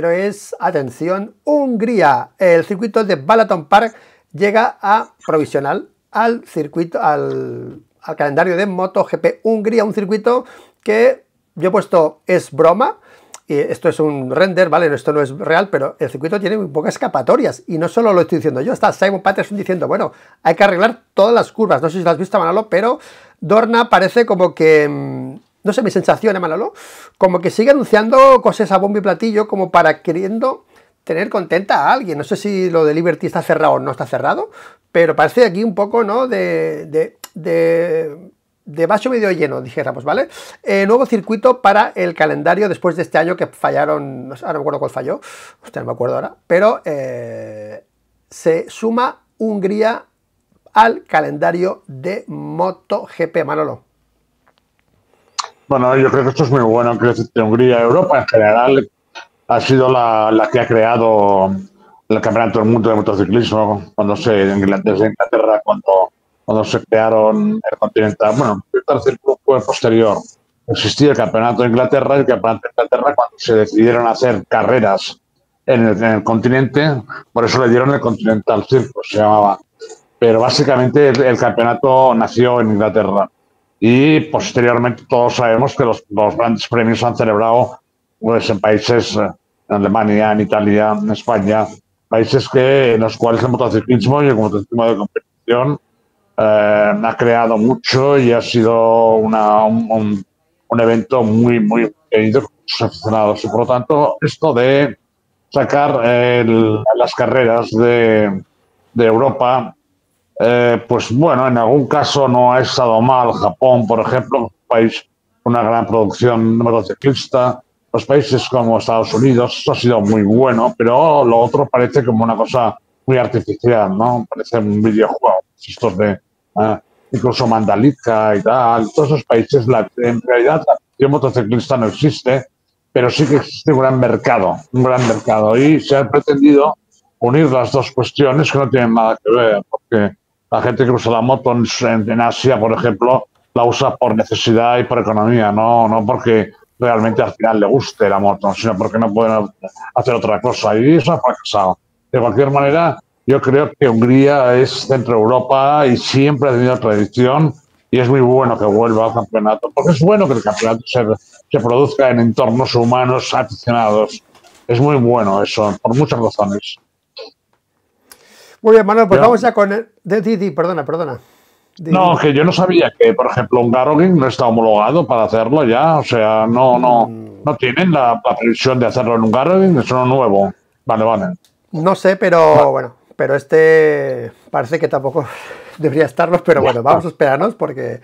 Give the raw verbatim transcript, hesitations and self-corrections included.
pero es, atención, Hungría. El circuito de Balaton Park llega a provisional al circuito, al, al calendario de MotoGP Hungría, un circuito que yo he puesto es broma. Y esto es un render, ¿vale? Esto no es real, pero el circuito tiene muy pocas escapatorias. Y no solo lo estoy diciendo yo, está Simon Patterson diciendo, bueno, hay que arreglar todas las curvas. No sé si lo has visto, Manolo, pero Dorna parece como que... No sé, mi sensación, ¿eh, Manolo? Como que sigue anunciando cosas a bombo y platillo, como para queriendo tener contenta a alguien. No sé si lo de Liberty está cerrado o no está cerrado, pero parece aquí un poco, ¿no?, de... de, de de vaso medio lleno, dijéramos, ¿vale? Eh, nuevo circuito para el calendario después de este año que fallaron, no sé, ahora no me acuerdo cuál falló, hostia, no me acuerdo ahora, pero eh, se suma Hungría al calendario de MotoGP, Manolo. Bueno, yo creo que esto es muy bueno, creo que Hungría, Europa en general, ha sido la, la que ha creado el campeonato del mundo de motociclismo, cuando se, desde Inglaterra, cuando... cuando se crearon el continental, bueno, el tercer grupo posterior, existía el campeonato de Inglaterra, y el campeonato de Inglaterra cuando se decidieron hacer carreras en el, en el continente, por eso le dieron el Continental Circuit, se llamaba. Pero básicamente el, el campeonato nació en Inglaterra y posteriormente todos sabemos que los, los grandes premios se han celebrado pues, en países, en Alemania, en Italia, en España, países que, en los cuales el motociclismo y el motociclismo de competición Eh, ha creado mucho y ha sido una, un, un evento muy, muy querido por los aficionados. Y por lo tanto, esto de sacar el, las carreras de, de Europa, eh, pues bueno, en algún caso no ha estado mal. Japón, por ejemplo, un país con una gran producción motociclista. Los países como Estados Unidos, esto ha sido muy bueno, pero lo otro parece como una cosa muy artificial, ¿no? Parece un videojuego. Estos de... Uh, incluso Mandalika y tal, todos esos países, la, en realidad la acción motociclista no existe, pero sí que existe un gran mercado, un gran mercado, y se ha pretendido unir las dos cuestiones que no tienen nada que ver, porque la gente que usa la moto en, en Asia, por ejemplo, la usa por necesidad y por economía, no, no porque realmente al final le guste la moto, sino porque no pueden hacer otra cosa, y eso ha fracasado. De cualquier manera, yo creo que Hungría es centro Europa y siempre ha tenido tradición y es muy bueno que vuelva al campeonato, porque es bueno que el campeonato se, se produzca en entornos humanos aficionados. Es muy bueno eso, por muchas razones. Muy bien, Manuel, pues yo, vamos ya con... El, de, de, de, perdona, perdona. De, no, que yo no sabía que, por ejemplo, un Garogin no está homologado para hacerlo ya, o sea, no, no, no tienen la, la previsión de hacerlo en un Garogin, es uno nuevo. Vale, vale. No sé, pero vale. Bueno. Pero este parece que tampoco debería estarlos, pero bueno, vamos a esperarnos porque